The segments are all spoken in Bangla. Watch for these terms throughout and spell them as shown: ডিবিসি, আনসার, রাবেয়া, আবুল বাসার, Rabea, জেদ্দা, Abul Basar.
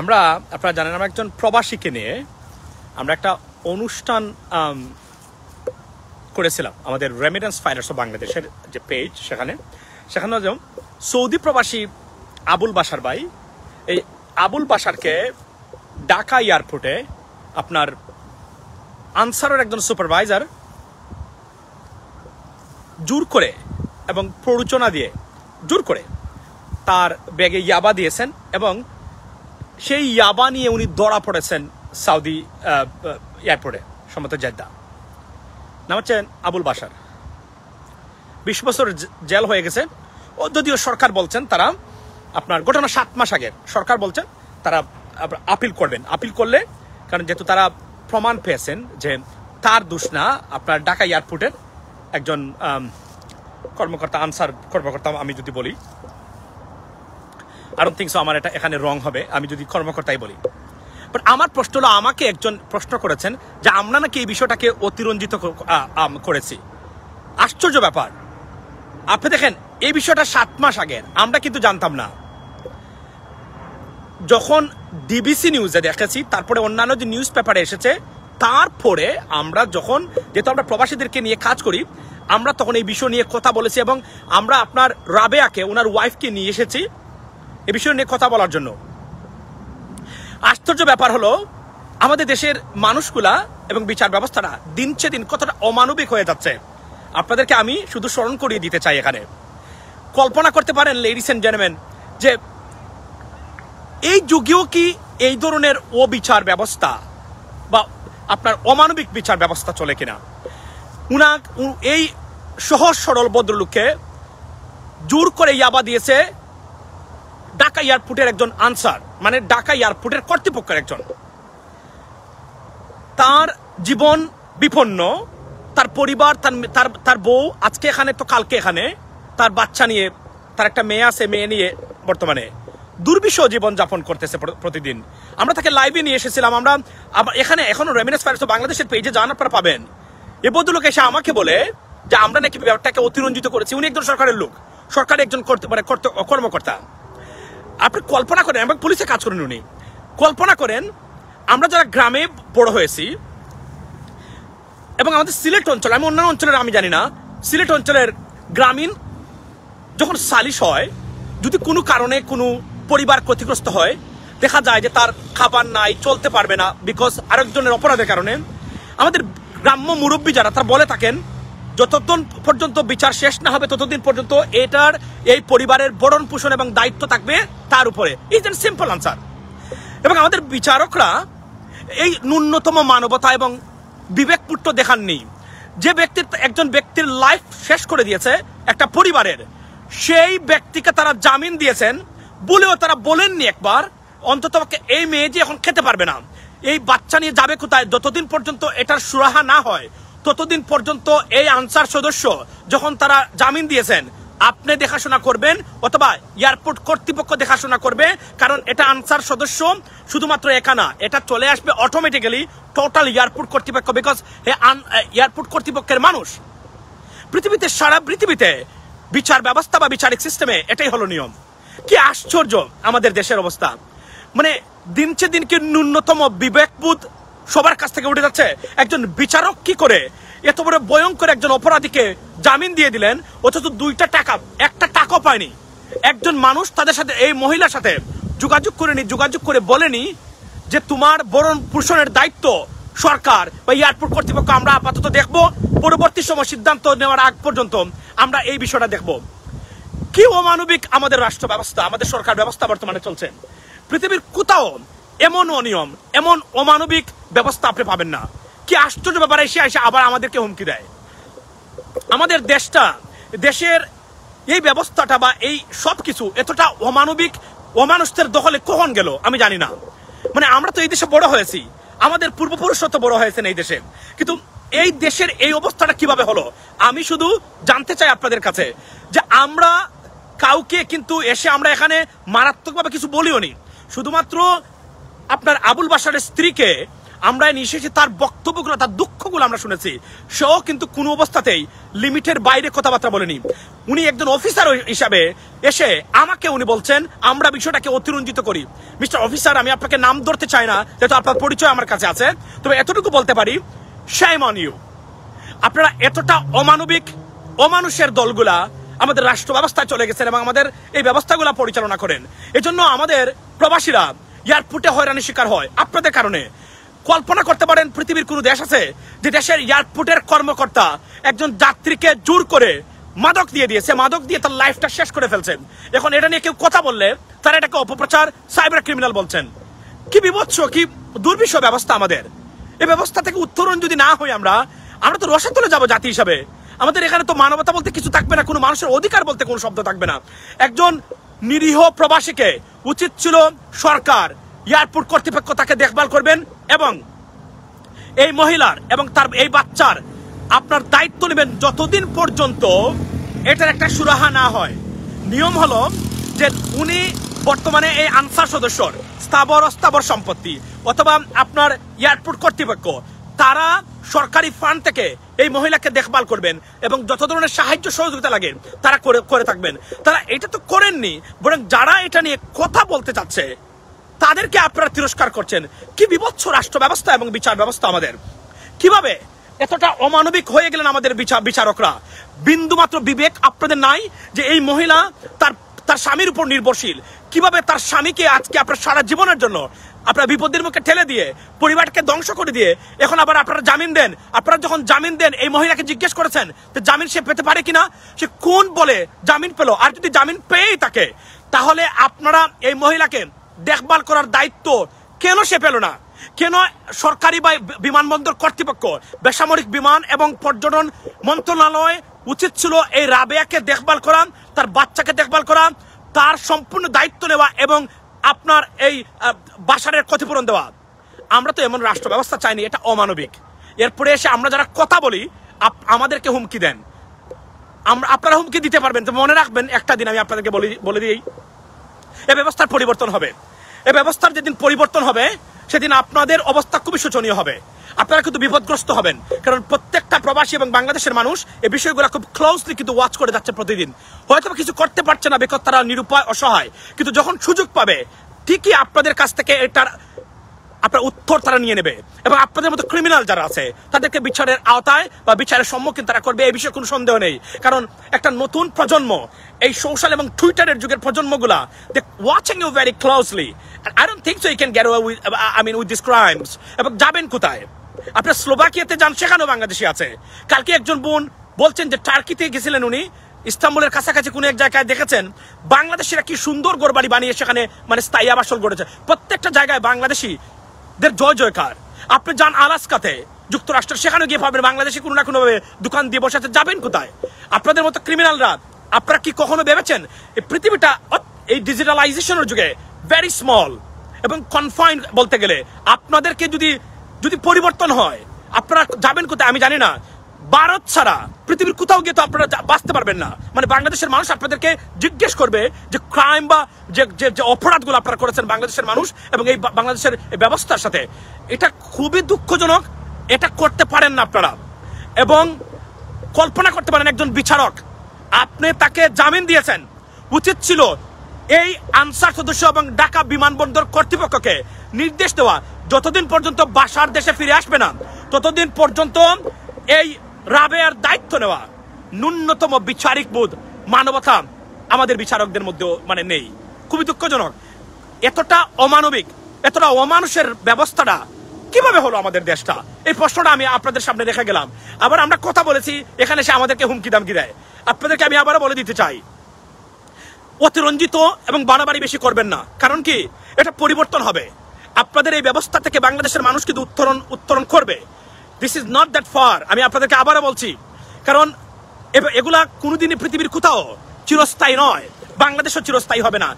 আমরা আপনারা জানেন আমরা একজন প্রবাসীকে নিয়ে আমরা একটা অনুষ্ঠান করেছিলাম আমাদের রেমিটেন্স ফাইন্যান্স অফ বাংলাদেশের যে পেজ সেখানে যেমন সৌদি প্রবাসী আবুল বাসার ভাই এই আবুল বাসারকে ঢাকা এয়ারপোর্টে আপনার আনসারের একজন সুপারভাইজার জোর করে এবং প্ররোচনা দিয়ে জোর করে তার ব্যাগে ইয়াবা দিয়েছেন এবং সেই ইয়াবা নিয়ে উনি ধরা পড়েছেন সৌদি এয়ারপোর্টে সম্ভবত জেদ্দা। নাম হচ্ছেন আবুল বাসার, 20 বছর জেল হয়ে গেছে। ও যদিও সরকার বলছেন তারা আপনার ঘটনা 7 মাস আগের, সরকার বলছেন তারা আপিল করবেন, আপিল করলে কারণ যেহেতু তারা প্রমাণ পেয়েছেন যে তার দোষ না, আপনার ঢাকা এয়ারপোর্টের একজন কর্মকর্তা আনসার কর্মকর্তা, আমি যদি বলি আই ডোন্ট থিংক সো, আমার এটা এখানে রং হবে আমি যদি কর্মকর্তাই বলি। বাট আমার প্রশ্ন হলো, আমাকে একজন প্রশ্ন করেছেন যে আমরা নাকি এই বিষয়টাকে অতিরঞ্জিত করেছি। আশ্চর্য ব্যাপার, আপনি দেখেন এই বিষয়টা 7 মাস আগের, আমরা কিন্তু জানতাম না। যখন ডিবিসি নিউজে দেখেছি, তারপরে অন্যান্য যে নিউজ পেপারে এসেছে, তারপরে আমরা যখন, যেহেতু আমরা প্রবাসীদেরকে নিয়ে কাজ করি, আমরা তখন এই বিষয় নিয়ে কথা বলেছি এবং আমরা আপনার রাবেয়াকে, ওনার ওয়াইফকে নিয়ে এসেছি এ বিষয় নিয়ে কথা বলার জন্য। আশ্চর্য ব্যাপার হলো আমাদের দেশের মানুষগুলা এবং বিচার ব্যবস্থাটা দিনচে দিন কতটা অমানবিক হয়ে যাচ্ছে, আপনাদেরকে আমি শুধু স্মরণ করিয়ে দিতে চাই। এখানে কল্পনা করতে পারেন লেডিস এন্ড জেন্টলম্যান, যে এই যুগেও কি এই ধরনের অবিচার ব্যবস্থা বা আপনার অমানবিক বিচার ব্যবস্থা চলে কিনা। এই সহজ সরল ভদ্রলোককে জোর করে ইয়াবা দিয়েছে ঢাকা এয়ারপোর্টের একজন আনসার, মানে ঢাকা এয়ারপোর্টের কর্তৃপক্ষের একজন। তার জীবন বিপন্ন, তার পরিবার, তার বউ আজকে এখানে তো কালকে এখানে, তার বাচ্চা নিয়ে, তার একটা মেয়ে আছে, মেয়ে নিয়ে বর্তমানে দুর্বিষহ জীবন যাপন করতেছে প্রতিদিন। আমরা তাকে লাইভে নিয়ে এসেছিলাম, আমরা এখানে এখনো রেমিটেন্স ফাইন্যান্স বাংলাদেশের পেজে যান আপনারা পাবেন। এ ভদ্রলোক এসে আমাকে বলে যে আমরা নাকি ব্যাপারটাকে অতিরঞ্জিত করেছি। উনি একজন সরকারের লোক, সরকারের একজন কর্মকর্তা। আপনি কল্পনা করেন, এবং পুলিশে কাজ করেন উনি। কল্পনা করেন আমরা যারা গ্রামে বড় হয়েছি এবং আমাদের সিলেট অঞ্চল, আমি অন্যান্য অঞ্চলের আমি জানি না, সিলেট অঞ্চলের গ্রামীণ যখন সালিশ হয়, যদি কোনো কারণে কোনো পরিবার ক্ষতিগ্রস্ত হয়, দেখা যায় যে তার খাবার নাই, চলতে পারবে না, বিকজ আরেকজনের অপরাধের কারণে। আমাদের গ্রাম্য মুরব্বী যারা, তারা বলে থাকেন যতদিন পর্যন্ত বিচার শেষ না হবে ততদিন পর্যন্ত এটার এই পরিবারের ভরণ পোষণ এবং দায়িত্ব থাকবে তার উপরে। Is an simple আনসার। এবং আমাদের বিচারকরা এই ন্যূনতম মানবতা এবং বিবেকপুত্র দেখাননি। যে ব্যক্তি একজন ব্যক্তির লাইফ শেষ করে দিয়েছে একটা পরিবারের, সেই ব্যক্তিকে তারা জামিন দিয়েছেন বলেও তারা বলেননি একবার অন্তত এই মেয়ে যে এখন খেতে পারবে না, এই বাচ্চা নিয়ে যাবে কোথায়, যতদিন পর্যন্ত এটার সুরাহা না হয় ততদিন পর্যন্ত এই আনসার সদস্য, যখন তারা জামিন দিয়েছেন, আপনি দেখাশোনা করবেন অথবা এয়ারপোর্ট কর্তৃপক্ষ দেখাশোনা করবে। কারণ এটা আনসার সদস্য শুধুমাত্র একা না, এটা চলে আসবে অটোমেটিক্যালি টোটাল এয়ারপোর্ট কর্তৃপক্ষ, বিকজ এয়ারপোর্ট কর্তৃপক্ষের মানুষ। পৃথিবীতে, সারা পৃথিবীতে বিচার ব্যবস্থা বা বিচারিক সিস্টেমে এটাই হলো নিয়ম। কি আশ্চর্য আমাদের দেশের অবস্থা, মানে দিনচে দিন কি ন্যূনতম বিবেকবোধ সবার কাছ থেকে উঠে যাচ্ছে। একজন বিচারক কি করে এত বড় ভয়ঙ্কর একজন অপরাধীকে জামিন দিয়ে দিলেন, অথচ 2টা টাকা, 1টা টাকাও পায়নি। একজন মানুষ তাদের সাথে, এই মহিলার সাথে যোগাযোগ করেনি, যোগাযোগ করে বলেনি যে তোমার ভরণ পোষণের দায়িত্ব সরকার বা এয়ারপোর্ট কর্তৃপক্ষ, আমরা আপাতত দেখবো, পরবর্তী সময় সিদ্ধান্ত নেওয়ার আগ পর্যন্ত আমরা এই বিষয়টা দেখবো। কি অমানবিক আমাদের রাষ্ট্র ব্যবস্থা, আমাদের সরকার ব্যবস্থা বর্তমানে চলছে। পৃথিবীর কোথাও এমন অনিয়ম, এমন অমানবিক ব্যবস্থা আপনি পাবেন না। কি আশ্চর্য ব্যাপার, এসে এসে আবার আমাদেরকে হুমকি দেয়। আমাদের দেশের এই ব্যবস্থাটা বা এই সব কিছু এতটা অমানবিক, অমানুষদের দখলে কখন গেল আমি জানি না। মানে আমরা তো এই দেশে বড় হয়েছি, আমাদের পূর্বপুরুষ তো বড় হয়েছেন এই দেশে, কিন্তু এই দেশের এই অবস্থাটা কিভাবে হলো আমি শুধু জানতে চাই আপনাদের কাছে। যে আমরা কাউকে কিন্তু এসে আমরা এখানে মারাত্মকভাবে কিছু বলিও নি, শুধুমাত্র আপনার আবুল বাসারের স্ত্রীকে আমরা নিঃশেষে তার বক্তব্যগুলো, তার দুঃখগুলো আমরা শুনেছি। সেও কিন্তু কোনো অবস্থাতেই লিমিটের বাইরে কথাবার্তা বলেনি। উনি একজন অফিসার হিসাবে এসে আমাকে উনি বলছেন আমরা বিষয়টাকে অতিরঞ্জিত করি। মিস্টার অফিসার, আমি আপনাকে নাম ধরতে চাই না, যেহেতু আপনার পরিচয় আমার কাছে আছে, তবে এতটুকু বলতে পারি, শাইম অন ইউ। আপনারা এতটা অমানবিক, অমানুষের দলগুলা আমাদের রাষ্ট্র ব্যবস্থায় চলে গেছেন এবং আমাদের এই ব্যবস্থাগুলা পরিচালনা করেন। এজন্য আমাদের প্রবাসীরা এয়ারপোর্টে হয়রানির শিকার হয় আপনাদের কারণে। কল্পনা করতে পারেন পৃথিবীর কোন দেশ আছে যে দেশের এয়ারপোর্টের কর্মকর্তা একজন যাত্রীকে জোর করে মাদক দিয়ে দিয়েছে, মাদক দিয়ে তার লাইফটা শেষ করে ফেলছেন। এখন এটা নিয়ে কেউ কথা বললে তারা এটাকে অপপ্রচার, সাইবার ক্রিমিনাল বলছেন। কি বিভৎস, কি দুর্বিষয় ব্যবস্থা আমাদের। এই ব্যবস্থা থেকে উত্তরণ যদি না হই আমরা, আমরা তো রসে তুলে যাবো জাতি হিসাবে। আমাদের এখানে তো মানবতা বলতে কিছু থাকবে না, কোনো মানুষের অধিকার বলতে কোনো শব্দ থাকবে না। একজন নিরীহ প্রবাসীকে উচিত ছিল সরকার, এয়ারপোর্ট কর্তৃপক্ষ তাকে দেখভাল করবেন এবং এই মহিলার এবং তার এই বাচ্চার আপনার দায়িত্ব নেবেন যতদিন পর্যন্ত এটার একটা সুরাহা না হয়। নিয়ম হলো যে উনি বর্তমানে এই আনসার সদস্যর স্থাবর অস্থাবর সম্পত্তি অথবা আপনার এয়ারপোর্ট কর্তৃপক্ষ, তারা সরকারি ফান্ড থেকে এই মহিলাকে দেখভাল করবেন এবং যত ধরনের সাহায্য সহযোগিতা লাগে তারা করে থাকবেন। তারা এটা তো করেননি, বরং যারা এটা নিয়ে কথা বলতে চাচ্ছে তাদেরকে আপনারা তিরস্কার করছেন। কি বিভৎস রাষ্ট্র ব্যবস্থা এবং বিচার ব্যবস্থা আমাদের। কিভাবে এতটা অমানবিক হয়ে গেলেন আমাদের বিচারকরা। বিন্দুমাত্র বিবেক আপনাদের নাই যে এই মহিলা তার স্বামীর উপর নির্ভরশীল। কিভাবে তার স্বামীকে আজকে আপনার সারা জীবনের জন্য আপনার বিপদের মুখে ঠেলে দিয়ে, পরিবারকে ধ্বংস করে দিয়ে, এখন আবার আপনারা জামিন দেন। আপনারা যখন জামিন দেন, এই মহিলাকে জিজ্ঞেস করেছেন যে জামিন সে পেতে পারে কিনা, সে কোন বলে জামিন পেল। আর যদি জামিন পেয়েই থাকে, তাহলে আপনারা এই মহিলাকে দেখভাল করার দায়িত্ব কেন সে পেল না? কেন সরকারি বা বিমানবন্দর কর্তৃপক্ষ, বেসামরিক বিমান এবং পর্যটন মন্ত্রণালয় উচিত ছিল এই রাবেয়াকে দেখভাল করা, তার বাচ্চাকে দেখভাল করা, তার সম্পূর্ণ দায়িত্ব নেওয়া এবং আপনার এই বাসারের ক্ষতিপূরণ দেওয়া। আমরা তো এমন রাষ্ট্র ব্যবস্থা চাইনি, এটা অমানবিক। এরপরে এসে আমরা যারা কথা বলি আমাদেরকে হুমকি দেন। আপনারা হুমকি দিতে পারবেন, তো মনে রাখবেন একটা দিন আমি আপনাদেরকে বলে দিই, এই ব্যবস্থার পরিবর্তন হবে। এই ব্যবস্থার যেদিন পরিবর্তন হবে, সেদিন আপনাদের অবস্থা খুবই শোচনীয় হবে। আপনারা কিন্তু বিপদগ্রস্ত হবেন, কারণ প্রত্যেকটা প্রবাসী এবং বাংলাদেশের মানুষ এই বিষয়গুলো খুব ক্লোজলি কিন্তু ওয়াচ করে যাচ্ছে প্রতিদিন। হয়তো কিছু করতে পারছে না বেকার, তারা নিরুপায়, অসহায়, কিন্তু যখন সুযোগ পাবে ঠিকই আপনাদের কাছ থেকে এটার আপনার উত্তর তারা নিয়ে নেবে এবং আপনাদের মতো ক্রিমিনাল যারা আছে তাদেরকে বিচারের আওতায় বা বিচারের সম্মুখীন তারা করবে। এই বিষয়ে কোনো সন্দেহ নেই, কারণ একটা নতুন প্রজন্ম, এই সোশ্যাল এবং টুইটারের যুগের প্রজন্মগুলা, they watching you very closely. I don't think so you can get away with, I mean with this crimes. এবং যাবেন কোথায়? আপনার স্লোভাকিয়াতে যান, সেখানেও বাংলাদেশি আছে। কালকে একজন বোন বলছেন যে টার্কিতে গেছিলেন উনি, ইস্তাম্বুলের কাছাকাছি কোনো এক জায়গায় দেখেছেন বাংলাদেশিরা কি সুন্দর ঘরবাড়ি বানিয়ে সেখানে মানে স্থায়ী আবাসন গড়েছে। প্রত্যেকটা জায়গায় বাংলাদেশি দের জয় জয়কার। আপনি যান আলাস্কাতে, যুক্তরাষ্ট্র, সেখানে গিয়ে পাবেন বাংলাদেশে কোনো না কোনোভাবে দোকান দিয়ে বসে আছে। যাবেন কোথায় আপনাদের মতো ক্রিমিনালরা? আপনারা কি কখনো ভেবেছেন এই পৃথিবীটা এই ডিজিটালাইজেশনের যুগে ভেরি স্মল এবং কনফাইন্ড বলতে গেলে? আপনাদেরকে যদি পরিবর্তন হয়, আপনারা যাবেন কোথায় আমি জানি না। ভারত ছাড়া পৃথিবীর কোথাও গিয়ে তো আপনারা বাঁচতে পারবেন না। মানে বাংলাদেশের মানুষ আপনাদেরকে জিজ্ঞেস করবে যে ক্রাইম বা যে অপরাধগুলো আপনারা করেছেন বাংলাদেশের মানুষ এবং এই বাংলাদেশের ব্যবস্থার সাথে, এটা খুবই দুঃখজনক। এটা করতে পারেন না আপনারা। এবং কল্পনা করতে পারেন, একজন বিচারক, আপনি তাকে জামিন দিয়েছেন। উচিত ছিল এই আনসার সদস্য এবং ঢাকা বিমানবন্দর কর্তৃপক্ষকে নির্দেশ দেওয়া, যতদিন পর্যন্ত বাসার দেশে ফিরে আসবে না ততদিন পর্যন্ত এই রাবেয়ার দায়িত্ব নেওয়া। ন্যূনতম বিচারিক বোধ, মানবতা আমাদের বিচারকদের মধ্যে মানে নেই। খুবই দুঃখজনক। এতটা অমানবিক, এতটা অমানুষের ব্যবস্থাটা কিভাবে হলো আমাদের দেশটা? এই প্রশ্নটা আমি আপনাদের সামনে রেখে গেলাম। আবার আমরা কথা বলেছি, এখানে সে আমাদেরকে হুমকি দামকি দেয়। আপনাদেরকে আমি আবারও বলে দিতে চাই, অতিরঞ্জিত এবং বাড়াবাড়ি বেশি করবেন না। কারণ কি, এটা পরিবর্তন হবে। আপনাদের এই ব্যবস্থা থেকে বাংলাদেশের মানুষ কিন্তু উত্তরণ করবে। This is not that far. আমি আপনাদেরকে আবারও বলছি, কারণ এগুলা কোনোদিনই পৃথিবীর কোথাও চিরস্থায়ী নয়, বাংলাদেশও চিরস্থায়ী হবে না।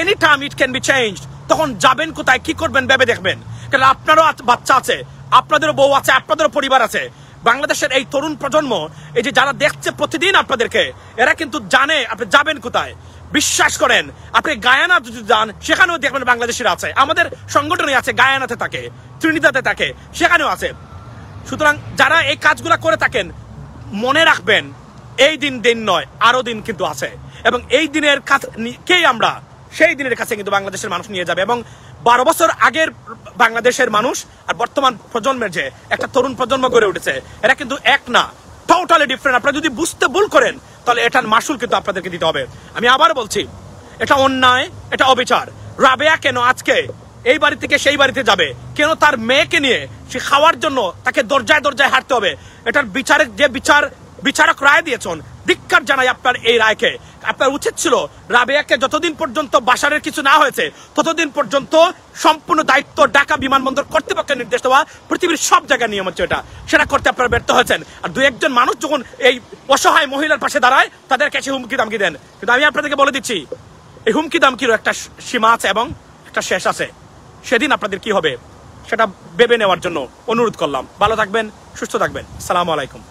Any time it can be changed. তখন যাবেন কোথায়, কি করবেন ভেবে দেখবেন, কারণ আপনারও বাচ্চা আছে, আপনাদেরও বউ আছে, আপনাদেরও পরিবার আছে। বাংলাদেশের এই তরুণ প্রজন্ম, এই যে যারা দেখছে প্রতিদিন আপনাদেরকে, এরা কিন্তু জানে আপনি যাবেন কোথায়। বিশ্বাস করেন আপনি গায়ানা যদি যান সেখানেও দেখবেন বাংলাদেশিরা আছে, আমাদের সংগঠনে আছে, গায়ানাতে থাকে, ত্রিনিদাদে থাকে, সেখানেও আছে। সুতরাং যারা এই কাজগুলো করে থাকেন মনে রাখবেন এই দিন দিন নয়, আরো দিন কিন্তু আছে, এবং এই দিনের কাছেই আমরা সেই দিনের কাছে কিন্তু বাংলাদেশের মানুষ নিয়ে যাবে। এবং 12 বছর আগের বাংলাদেশের মানুষ আর বর্তমান প্রজন্মের যে একটা তরুণ প্রজন্ম গড়ে উঠেছে এরা কিন্তু এক না, টোটালি ডিফারেন্ট। আপনারা যদি বুঝতে ভুল করেন তাহলে এটার মাসুল কিন্তু আপনাদেরকে দিতে হবে। আমি আবার বলছি, এটা অন্যায়, এটা অবিচার। রাবেয়া কেন আজকে এই বাড়ি থেকে সেই বাড়িতে যাবে? কেন তার মেয়েকে নিয়ে সে খাওয়ার জন্য তাকে দরজায় দরজায় হাঁটতে হবে? এটার বিচারের যে বিচারক রায় দিয়েছেন, ধিক্কার জানাই আপনার এই রায়কে। আপনার উচিত ছিল রাবেয়াকে যতদিন পর্যন্ত বাসারের কিছু না হয়েছে ততদিন পর্যন্ত সম্পূর্ণ দায়িত্ব ঢাকা বিমানবন্দর কর্তৃপক্ষের নির্দেশ দেওয়া। পৃথিবীর সব জায়গায় নিয়ম হচ্ছে এটা, সেটা করতে আপনারা ব্যর্থ হয়েছেন। আর দুই একজন মানুষ যখন এই অসহায় মহিলার পাশে দাঁড়ায় তাদের কাছে হুমকি দামকি দেন, কিন্তু আমি আপনাদেরকে বলে দিচ্ছি এই হুমকি দামকিরও একটা সীমা আছে এবং একটা শেষ আছে। সেদিন আপনাদের কি হবে সেটা ভেবে নেওয়ার জন্য অনুরোধ করলাম। ভালো থাকবেন, সুস্থ থাকবেন। আসসালামু আলাইকুম।